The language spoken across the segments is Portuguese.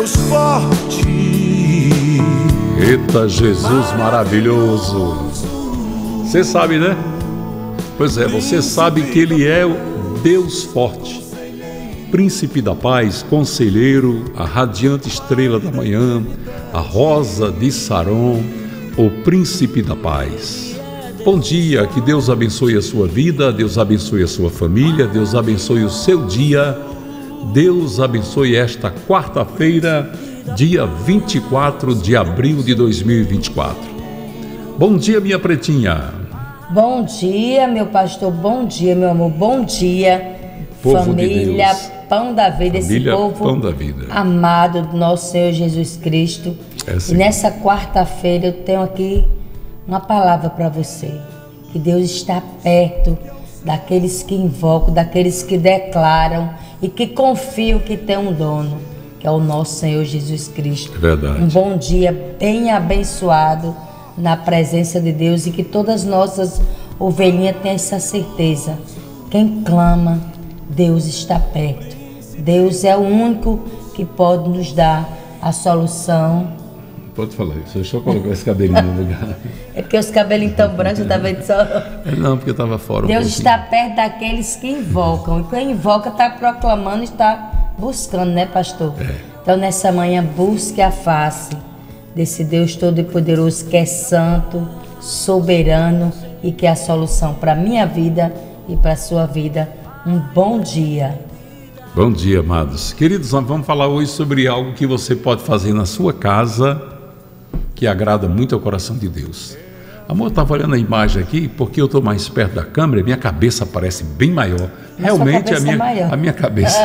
Deus forte. Eita Jesus maravilhoso. Você sabe, né? Pois é, você sabe que Ele é o Deus forte, Príncipe da paz, Conselheiro, a radiante estrela da manhã, a rosa de Saron, o Príncipe da paz. Bom dia, que Deus abençoe a sua vida, Deus abençoe a sua família, Deus abençoe o seu dia, Deus abençoe esta quarta-feira, dia 24 de abril de 2024. Bom dia, minha pretinha. Bom dia, meu pastor, bom dia, meu amor, bom dia, povo, família, de Deus. Pão da vida, família, esse povo pão da vida. Amado do nosso Senhor Jesus Cristo. É assim. E nessa quarta-feira eu tenho aqui uma palavra para você, que Deus está perto daqueles que invocam, daqueles que declaram e que confiam que tem um dono, que é o nosso Senhor Jesus Cristo. É verdade. Um bom dia bem abençoado na presença de Deus, e que todas nossas ovelhinhas tenham essa certeza. Quem clama, Deus está perto. Deus é o único que pode nos dar a solução. Pode falar isso, deixa eu colocar esse cabelinho no lugar. É porque os cabelinhos tão brancos, eu tava vendo só. Não, porque eu tava fora. Deus está perto daqueles que invocam. E quem invoca está proclamando, está buscando, né, pastor? É. Então, nessa manhã, busque a face desse Deus Todo-Poderoso, que é santo, soberano e que é a solução para a minha vida e para a sua vida. Um bom dia. Bom dia, amados. Queridos, nós vamos falar hoje sobre algo que você pode fazer na sua casa, que agrada muito ao coração de Deus. Amor, eu estava olhando a imagem aqui, porque eu estou mais perto da câmera, minha cabeça parece bem maior. Realmente a minha cabeça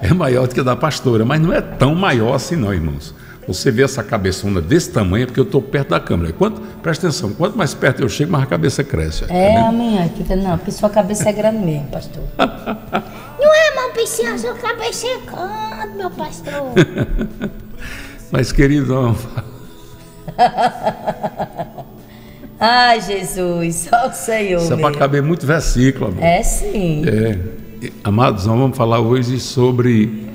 é maior do que a da pastora, mas não é tão maior assim não, irmãos. Você vê essa cabeçona desse tamanho, é porque eu estou perto da câmera. Presta atenção, quanto mais perto eu chego, mais a cabeça cresce. É, a minha, não, porque sua cabeça é grande mesmo, pastor. Não é, irmão, piscina, sua cabeça é grande, meu pastor. Mas, queridão... Ai, Jesus, só o Senhor. Isso é para caber muito versículo, amor. É, sim. É. Amados, nós vamos falar hoje sobre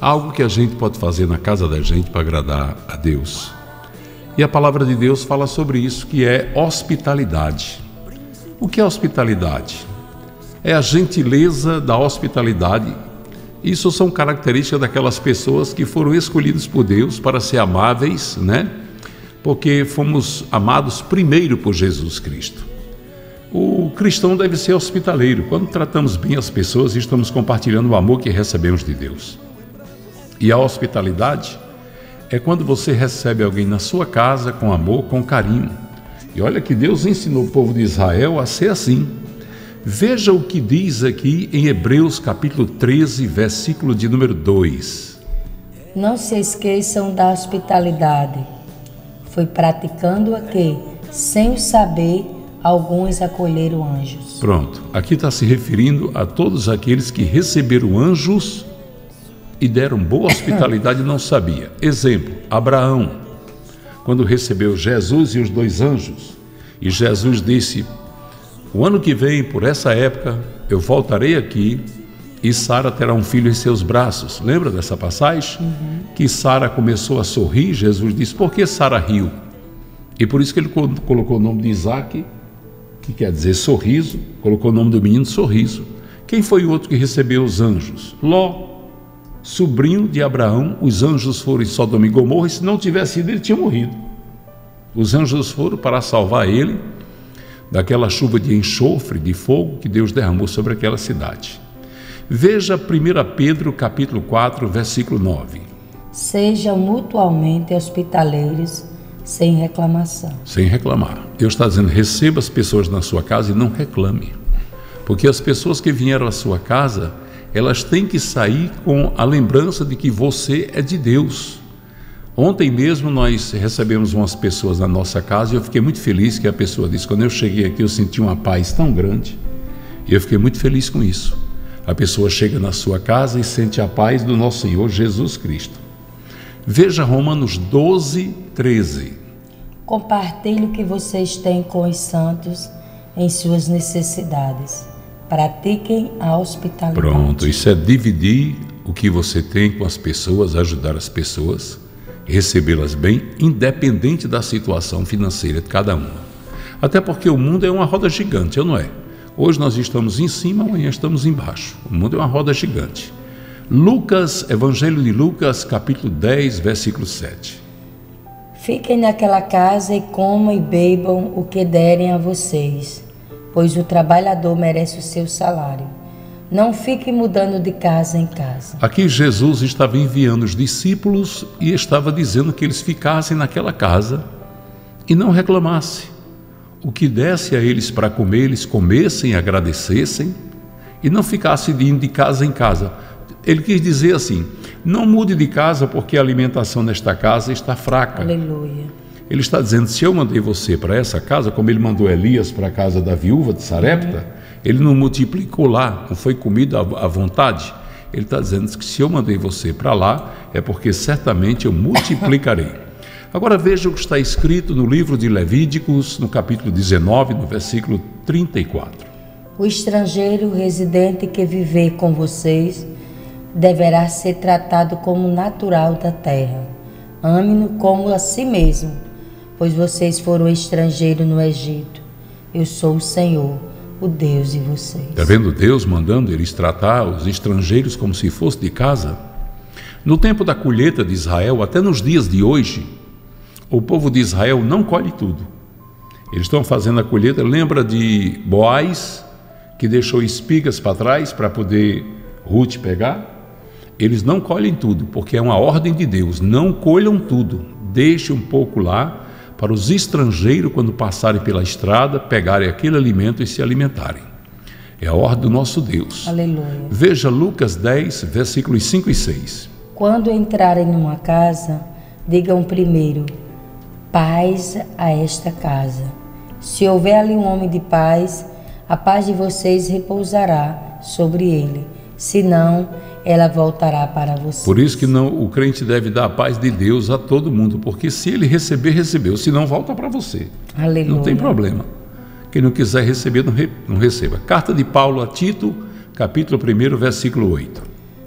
algo que a gente pode fazer na casa da gente para agradar a Deus. E a palavra de Deus fala sobre isso, que é hospitalidade. O que é hospitalidade? É a gentileza da hospitalidade. Isso são características daquelas pessoas que foram escolhidas por Deus para ser amáveis, né? Porque fomos amados primeiro por Jesus Cristo. O cristão deve ser hospitaleiro. Quando tratamos bem as pessoas, estamos compartilhando o amor que recebemos de Deus. E a hospitalidade é quando você recebe alguém na sua casa com amor, com carinho. E olha que Deus ensinou o povo de Israel a ser assim. Veja o que diz aqui em Hebreus capítulo 13, versículo de número 2. Não se esqueçam da hospitalidade. Foi praticando-a que, sem o saber, alguns acolheram anjos. Pronto, aqui está se referindo a todos aqueles que receberam anjos e deram boa hospitalidade e não sabia. Exemplo, Abraão, quando recebeu Jesus e os dois anjos, e Jesus disse, o ano que vem, por essa época, eu voltarei aqui e Sara terá um filho em seus braços. Lembra dessa passagem? Uhum. Que Sara começou a sorrir. Jesus disse, por que Sara riu? E por isso que ele colocou o nome de Isaac, que quer dizer sorriso. Colocou o nome do menino, sorriso. Quem foi o outro que recebeu os anjos? Ló, sobrinho de Abraão. Os anjos foram em Sodoma e Gomorra, e se não tivesse ido, ele tinha morrido. Os anjos foram para salvar ele daquela chuva de enxofre, de fogo, que Deus derramou sobre aquela cidade. Veja 1 Pedro capítulo 4, versículo 9. Sejam mutualmente hospitaleiros, sem reclamação. Sem reclamar. Deus está dizendo, receba as pessoas na sua casa e não reclame. Porque as pessoas que vieram à sua casa, elas têm que sair com a lembrança de que você é de Deus. Ontem mesmo nós recebemos umas pessoas na nossa casa e eu fiquei muito feliz, que a pessoa disse, quando eu cheguei aqui eu senti uma paz tão grande. E eu fiquei muito feliz com isso. A pessoa chega na sua casa e sente a paz do nosso Senhor Jesus Cristo. Veja Romanos 12, 13. Compartilhe o que vocês têm com os santos em suas necessidades. Pratiquem a hospitalidade. Pronto, isso é dividir o que você tem com as pessoas, ajudar as pessoas, recebê-las bem, independente da situação financeira de cada uma. Até porque o mundo é uma roda gigante, não é? Hoje nós estamos em cima, amanhã estamos embaixo. O mundo é uma roda gigante. Lucas, Evangelho de Lucas, capítulo 10, versículo 7. Fiquem naquela casa e comam e bebam o que derem a vocês, pois o trabalhador merece o seu salário. Não fiquem mudando de casa em casa. Aqui Jesus estava enviando os discípulos e estava dizendo que eles ficassem naquela casa e não reclamassem. O que desse a eles para comer, eles comessem, agradecessem e não ficassem indo de casa em casa. Ele quis dizer assim, não mude de casa porque a alimentação nesta casa está fraca. Aleluia. Ele está dizendo, se eu mandei você para essa casa, como ele mandou Elias para a casa da viúva de Sarepta, ele não multiplicou lá, não foi comida à vontade. Ele está dizendo que se eu mandei você para lá, é porque certamente eu multiplicarei. Agora veja o que está escrito no livro de Levíticos, no capítulo 19, no versículo 34. O estrangeiro residente que viver com vocês deverá ser tratado como natural da terra. Ame-no como a si mesmo, pois vocês foram estrangeiros no Egito. Eu sou o Senhor, o Deus de vocês. Está vendo Deus mandando eles tratar os estrangeiros como se fosse de casa? No tempo da colheita de Israel, até nos dias de hoje, o povo de Israel não colhe tudo. Eles estão fazendo a colheita. Lembra de Boaz, que deixou espigas para trás para poder Ruth pegar? Eles não colhem tudo, porque é uma ordem de Deus. Não colham tudo. Deixe um pouco lá para os estrangeiros, quando passarem pela estrada, pegarem aquele alimento e se alimentarem. É a ordem do nosso Deus. Aleluia. Veja Lucas 10, versículos 5 e 6. Quando entrarem numa casa, digam primeiro, paz a esta casa. Se houver ali um homem de paz, a paz de vocês repousará sobre ele. Se não, ela voltará para vocês. Por isso que não, o crente deve dar a paz de Deus a todo mundo, porque se ele receber, recebeu. Se não, volta para você. Aleluia. Não tem problema. Quem não quiser receber, não receba. Carta de Paulo a Tito, capítulo 1, versículo 8.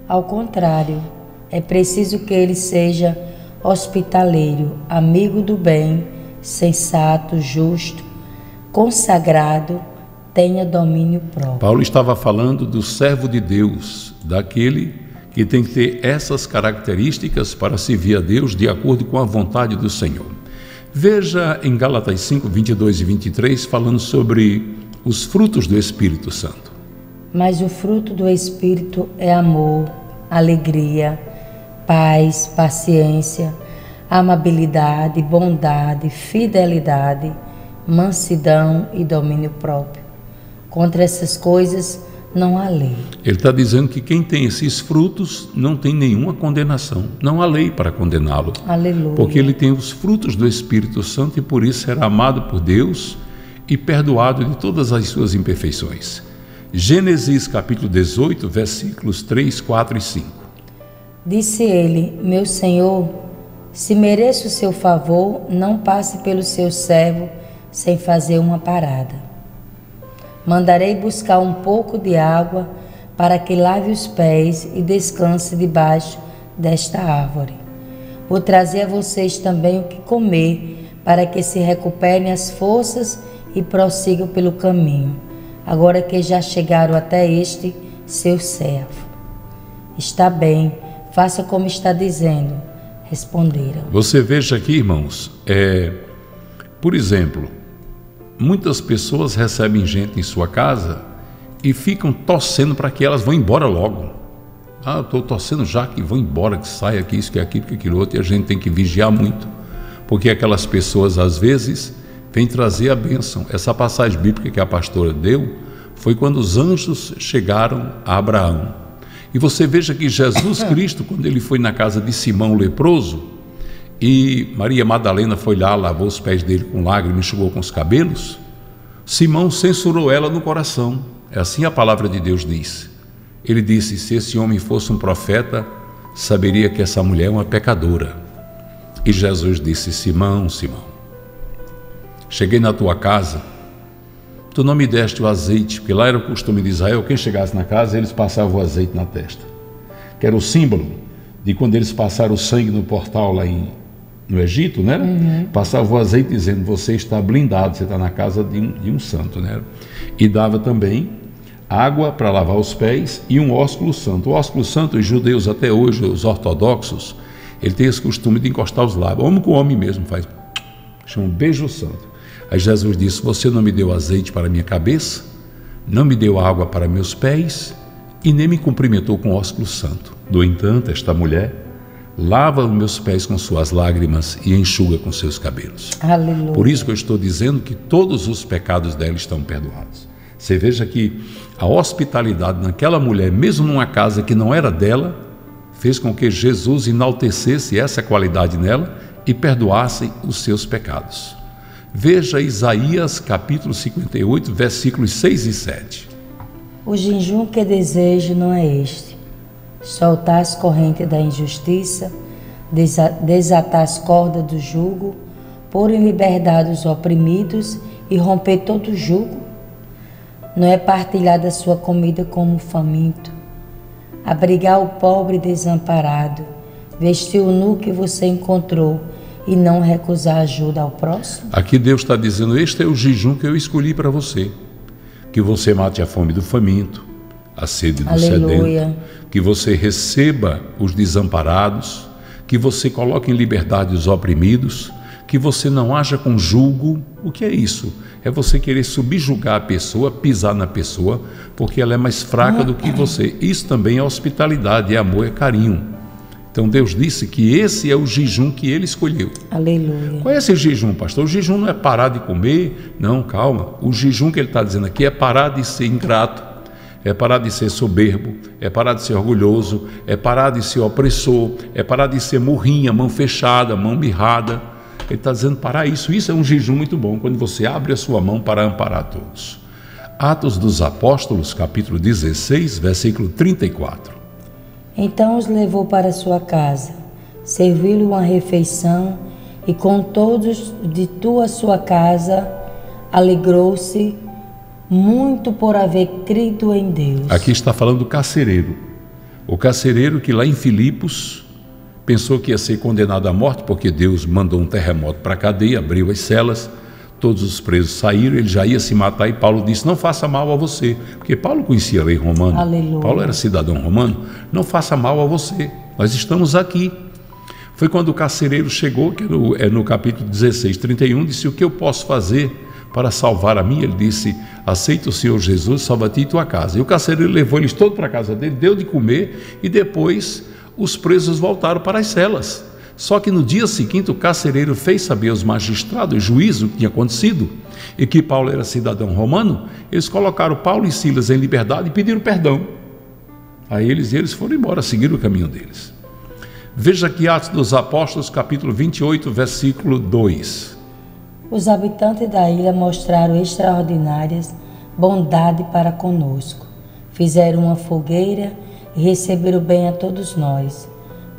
Ao contrário, é preciso que ele seja hospitaleiro, amigo do bem, sensato, justo, consagrado, tenha domínio próprio. Paulo estava falando do servo de Deus, daquele que tem que ter essas características para servir a Deus de acordo com a vontade do Senhor. Veja em Gálatas 5, 22 e 23, falando sobre os frutos do Espírito Santo. Mas o fruto do Espírito é amor, alegria, paz, paciência, amabilidade, bondade, fidelidade, mansidão e domínio próprio. Contra essas coisas não há lei. Ele está dizendo que quem tem esses frutos não tem nenhuma condenação. Não há lei para condená-lo. Aleluia. Porque ele tem os frutos do Espírito Santo e por isso será amado por Deus e perdoado de todas as suas imperfeições. Gênesis capítulo 18, versículos 3, 4 e 5. Disse ele, meu Senhor, se mereço o seu favor, não passe pelo seu servo sem fazer uma parada. Mandarei buscar um pouco de água para que lave os pés e descanse debaixo desta árvore. Vou trazer a vocês também o que comer para que se recuperem as forças e prossigam pelo caminho, agora que já chegaram até este seu servo. Está bem, faça como está dizendo, responderam. Você veja aqui, irmãos, por exemplo, muitas pessoas recebem gente em sua casa e ficam torcendo para que elas vão embora logo. Ah, estou torcendo já que vão embora, que saia, que isso, que aquilo, que aquilo outro. E a gente tem que vigiar muito, porque aquelas pessoas às vezes vêm trazer a bênção. Essa passagem bíblica que a pastora deu foi quando os anjos chegaram a Abraão. E você veja que Jesus Cristo, quando ele foi na casa de Simão leproso, e Maria Madalena foi lá, lavou os pés dele com lágrimas, enxugou com os cabelos, Simão censurou ela no coração. É assim a palavra de Deus diz. Ele disse, se esse homem fosse um profeta, saberia que essa mulher é uma pecadora. E Jesus disse, Simão, Simão, cheguei na tua casa, tu não me deste o azeite, porque lá era o costume de Israel, quem chegasse na casa, eles passavam o azeite na testa. que era o símbolo de quando eles passaram o sangue no portal lá no Egito, né? Uhum. Passava o azeite dizendo, você está blindado, você está na casa de um santo, né? E dava também água para lavar os pés e um ósculo santo. O ósculo santo, os judeus até hoje, os ortodoxos, ele tem esse costume de encostar os lábios, homem com homem mesmo, faz, chama um beijo santo. Aí Jesus disse, você não me deu azeite para a minha cabeça, não me deu água para meus pés e nem me cumprimentou com o ósculo santo. No entanto, esta mulher lava os meus pés com suas lágrimas e enxuga com seus cabelos. Aleluia. Por isso que eu estou dizendo que todos os pecados dela estão perdoados. Você veja que a hospitalidade naquela mulher, mesmo numa casa que não era dela, fez com que Jesus enaltecesse essa qualidade nela e perdoasse os seus pecados. Veja Isaías capítulo 58, versículos 6 e 7. O jejum que desejo não é este, soltar as correntes da injustiça, desatar as cordas do jugo, pôr em liberdade os oprimidos e romper todo o jugo. Não é partilhar da sua comida como o faminto, abrigar o pobre desamparado, vestir o nu que você encontrou e não recusar ajuda ao próximo? Aqui Deus está dizendo, este é o jejum que eu escolhi para você, que você mate a fome do faminto, a sede do sedento, que você receba os desamparados, que você coloque em liberdade os oprimidos, que você não haja com julgo. O que é isso? É você querer subjugar a pessoa, pisar na pessoa, porque ela é mais fraca do que você. Isso também é hospitalidade, é amor, é carinho. Então Deus disse que esse é o jejum que ele escolheu. Aleluia. Qual é esse jejum, pastor? O jejum não é parar de comer, não, calma. O jejum que ele está dizendo aqui é parar de ser ingrato, é parar de ser soberbo, é parar de ser orgulhoso, é parar de ser opressor, é parar de ser murrinha, mão fechada, mão mirrada. Ele está dizendo parar isso. Isso é um jejum muito bom, quando você abre a sua mão para amparar todos. Atos dos Apóstolos, capítulo 16, versículo 34. Então os levou para sua casa, serviu-lhe uma refeição e com todos de sua casa alegrou-se muito por haver crido em Deus. Aqui está falando do carcereiro. O carcereiro que lá em Filipos pensou que ia ser condenado à morte, porque Deus mandou um terremoto para a cadeia, abriu as celas, todos os presos saíram, ele já ia se matar e Paulo disse, não faça mal a você, porque Paulo conhecia a lei romana. Aleluia. Paulo era cidadão romano, não faça mal a você, nós estamos aqui. Foi quando o carcereiro chegou, que no capítulo 16, 31, disse, o que eu posso fazer para salvar a mim? Ele disse, aceita o Senhor Jesus, salva a ti e tua casa. E o carcereiro levou eles todos para a casa dele, deu de comer e depois os presos voltaram para as celas. Só que no dia seguinte o carcereiro fez saber aos magistrados, o juízo que tinha acontecido e que Paulo era cidadão romano. Eles colocaram Paulo e Silas em liberdade e pediram perdão a eles, e eles foram embora, seguiram o caminho deles. Veja aqui Atos dos Apóstolos, capítulo 28, versículo 2. Os habitantes da ilha mostraram extraordinárias bondade para conosco, fizeram uma fogueira e receberam bem a todos nós,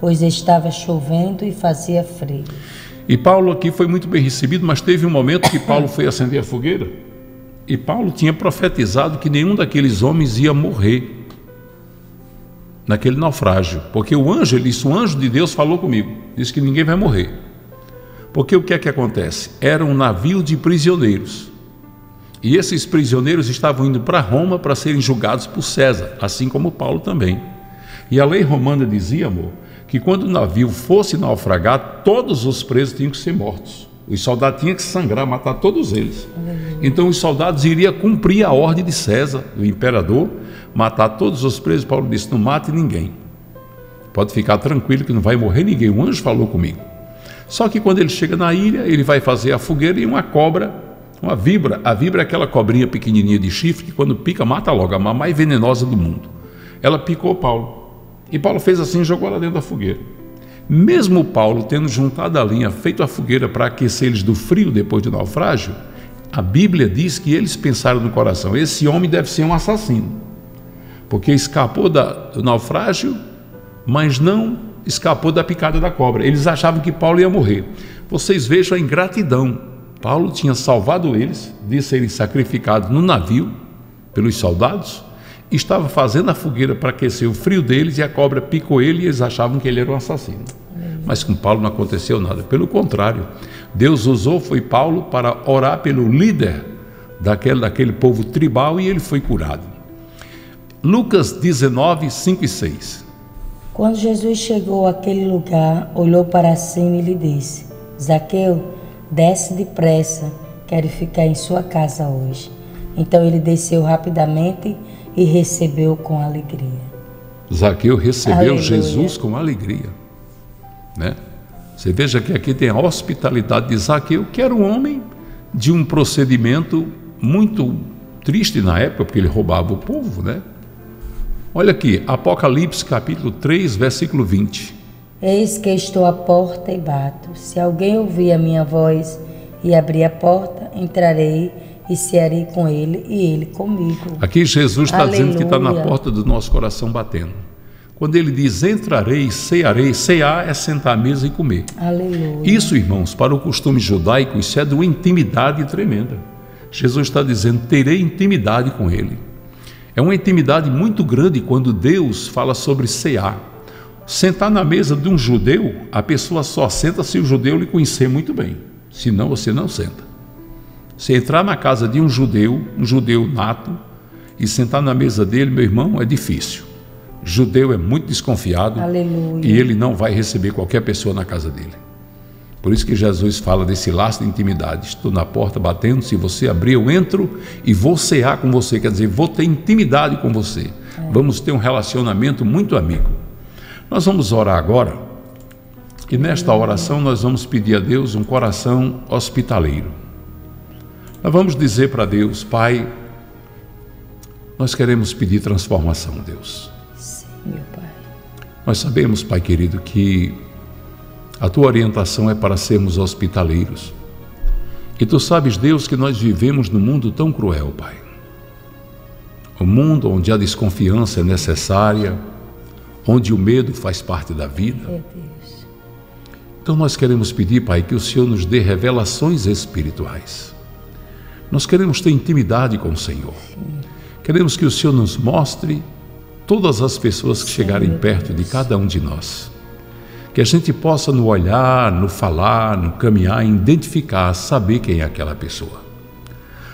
pois estava chovendo e fazia frio. E Paulo aqui foi muito bem recebido, mas teve um momento que Paulo foi acender a fogueira e Paulo tinha profetizado que nenhum daqueles homens ia morrer naquele naufrágio, porque o anjo, ele disse, o anjo de Deus falou comigo, disse que ninguém vai morrer. Porque o que é que acontece? Era um navio de prisioneiros e esses prisioneiros estavam indo para Roma para serem julgados por César, assim como Paulo também. E a lei romana dizia, amor, que quando o navio fosse naufragar, todos os presos tinham que ser mortos. Os soldados tinham que sangrar, matar todos eles. Então os soldados iriam cumprir a ordem de César, do imperador, matar todos os presos. Paulo disse, não mate ninguém, pode ficar tranquilo que não vai morrer ninguém, o anjo falou comigo. Só que quando ele chega na ilha, ele vai fazer a fogueira e uma cobra, uma vibra, a vibra é aquela cobrinha pequenininha de chifre que quando pica mata logo, a mais venenosa do mundo. Ela picou Paulo e Paulo fez assim, jogou ela dentro da fogueira. Mesmo Paulo tendo juntado a linha, feito a fogueira para aquecer eles do frio depois do naufrágio, a Bíblia diz que eles pensaram no coração, esse homem deve ser um assassino, porque escapou do naufrágio, mas não escapou da picada da cobra. Eles achavam que Paulo ia morrer. Vocês vejam a ingratidão. Paulo tinha salvado eles de serem sacrificados no navio pelos soldados estava fazendo a fogueira para aquecer o frio deles e a cobra picou ele e eles achavam que ele era um assassino. Mas com Paulo não aconteceu nada, pelo contrário, Deus usou, foi Paulo para orar pelo líder daquele povo tribal e ele foi curado. Lucas 19, 5 e 6. Quando Jesus chegou àquele lugar, olhou para cima e lhe disse: Zaqueu, desce depressa, quero ficar em sua casa hoje. Então ele desceu rapidamente e recebeu com alegria. Zaqueu recebeu Jesus com alegria, né? Você veja que aqui tem a hospitalidade de Zaqueu, que era um homem de um procedimento muito triste na época, porque ele roubava o povo, né? Olha aqui, Apocalipse capítulo 3, versículo 20. Eis que estou à porta e bato. Se alguém ouvir a minha voz e abrir a porta, entrarei e cearei com ele e ele comigo. Aqui Jesus está dizendo que está na porta do nosso coração batendo. Quando ele diz, entrarei, cearei, cear é sentar à mesa e comer. Aleluia. Isso, irmãos, para o costume judaico, isso é de uma intimidade tremenda. Jesus está dizendo, terei intimidade com ele. É uma intimidade muito grande quando Deus fala sobre cear. Sentar na mesa de um judeu, a pessoa só senta se o judeu lhe conhecer muito bem. Senão você não senta. Se entrar na casa de um judeu nato, e sentar na mesa dele, meu irmão, é difícil. Judeu é muito desconfiado. Aleluia. E ele não vai receber qualquer pessoa na casa dele. Por isso que Jesus fala desse laço de intimidade. Estou na porta batendo, se você abrir eu entro e vou cear com você. Quer dizer, vou ter intimidade com você. Vamos ter um relacionamento muito amigo. Nós vamos orar agora. E nesta oração nós vamos pedir a Deus um coração hospitaleiro. Nós vamos dizer para Deus: Pai, nós queremos pedir transformação, Deus. Meu Pai, nós sabemos, Pai querido, que a Tua orientação é para sermos hospitaleiros. E Tu sabes, Deus, que nós vivemos num mundo tão cruel, Pai. Um mundo onde a desconfiança é necessária, onde o medo faz parte da vida. Meu Deus. Então nós queremos pedir, Pai, que o Senhor nos dê revelações espirituais. Nós queremos ter intimidade com o Senhor. Sim. Queremos que o Senhor nos mostre todas as pessoas que chegarem perto de cada um de nós, que a gente possa no olhar, no falar, no caminhar, identificar, saber quem é aquela pessoa,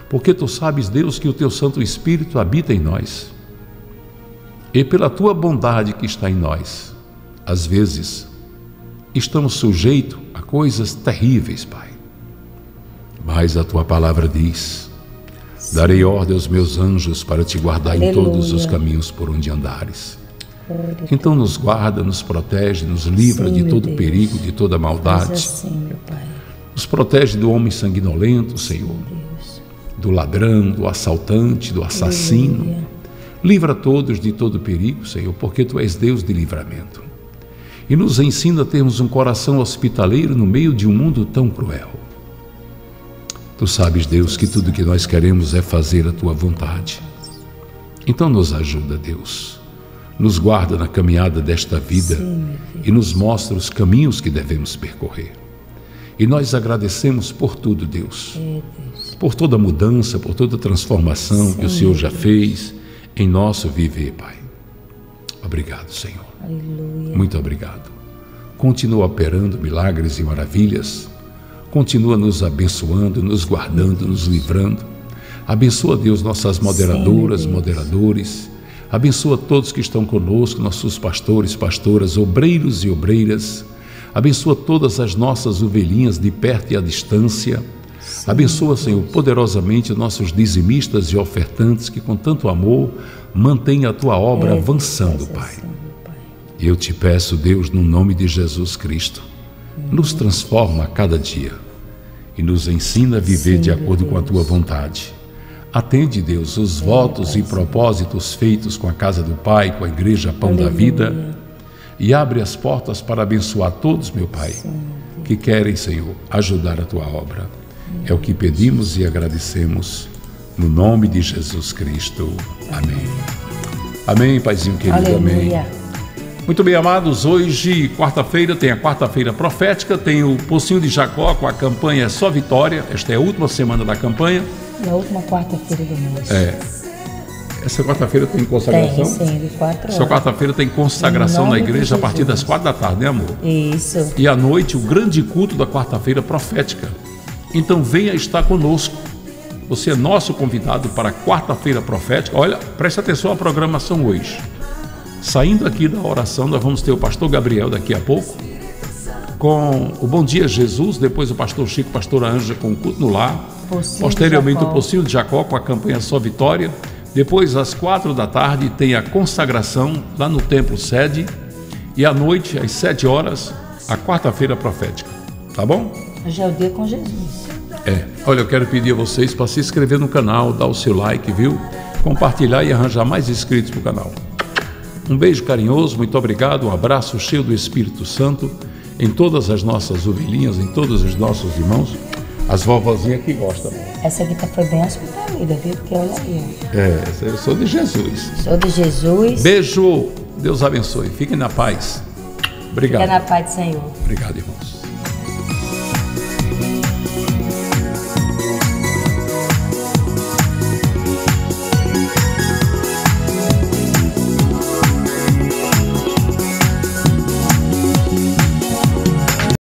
porque Tu sabes, Deus, que o Teu Santo Espírito habita em nós e pela Tua bondade que está em nós, às vezes estamos sujeitos a coisas terríveis, Pai, mas a Tua Palavra diz: darei ordem aos meus anjos para te guardar. Aleluia. Em todos os caminhos por onde andares. Glória. Então nos guarda, nos protege, nos livra, sim, de todo perigo, de toda maldade. Assim, meu Pai. Nos protege do homem sanguinolento, Senhor, sim, do ladrão, do assaltante, do assassino. Aleluia. Livra todos de todo perigo, Senhor, porque Tu és Deus de livramento. E nos ensina a termos um coração hospitaleiro no meio de um mundo tão cruel. Tu sabes, Deus, que tudo que nós queremos é fazer a Tua vontade. Então nos ajuda, Deus. Nos guarda na caminhada desta vida. Sim, e nos mostra os caminhos que devemos percorrer. E nós agradecemos por tudo, Deus. Por toda mudança, por toda transformação, sim, que o Senhor já fez em nosso viver, Pai. Obrigado, Senhor. Aleluia. Muito obrigado. Continua operando milagres e maravilhas. Continua nos abençoando, nos guardando, nos livrando. Abençoa, Deus, nossas moderadoras, sim, Deus, moderadores. Abençoa todos que estão conosco, nossos pastores, pastoras, obreiros e obreiras. Abençoa todas as nossas ovelhinhas de perto e à distância. Sim, abençoa, Senhor, Deus, poderosamente nossos dizimistas e ofertantes que com tanto amor mantêm a Tua obra avançando, Pai. Eu Te peço, Deus, no nome de Jesus Cristo, nos transforma a cada dia e nos ensina a viver, sim, de acordo, Deus, com a Tua vontade. Atende, Deus, os votos, Pai, e propósitos feitos com a casa do Pai, com a Igreja Pão, aleluia, da Vida, e abre as portas para abençoar todos, meu Pai, sim, que querem, Senhor, ajudar a Tua obra. É o que pedimos e agradecemos no nome de Jesus Cristo. Amém. Amém, Paizinho querido. Aleluia. Amém. Muito bem, amados, hoje, quarta-feira, tem a quarta-feira profética, tem o Pocinho de Jacó com a campanha Só Vitória, esta é a última semana da campanha. É a última quarta-feira do mês. É, Essa quarta-feira tem consagração? Tem, sim, de 4 horas. Essa quarta-feira tem consagração na igreja a partir das 4 da tarde, né, amor? Isso. E à noite, o grande culto da quarta-feira profética. Então venha estar conosco. Você é nosso convidado para a quarta-feira profética. Olha, preste atenção à programação hoje. Saindo aqui da oração, nós vamos ter o pastor Gabriel daqui a pouco, com o Bom Dia Jesus, depois o pastor Chico, pastora Ângela com o culto no lar, posteriormente o Pocinho de Jacó com a campanha Só Vitória, depois às 4 da tarde tem a consagração lá no templo sede e à noite às 7 horas a quarta-feira profética, tá bom? Hoje é o dia com Jesus. É, olha, eu quero pedir a vocês para se inscrever no canal, dar o seu like, viu? Compartilhar e arranjar mais inscritos para o canal. Um beijo carinhoso, muito obrigado, um abraço cheio do Espírito Santo em todas as nossas ovelhinhas, em todos os nossos irmãos, as vovozinhas que gostam. Essa guita foi bem hospitalida, viu? Porque olha aí. É, eu sou de Jesus. Sou de Jesus. Beijo, Deus abençoe, fiquem na paz. Obrigado. Fiquem na paz do Senhor. Obrigado, irmãos.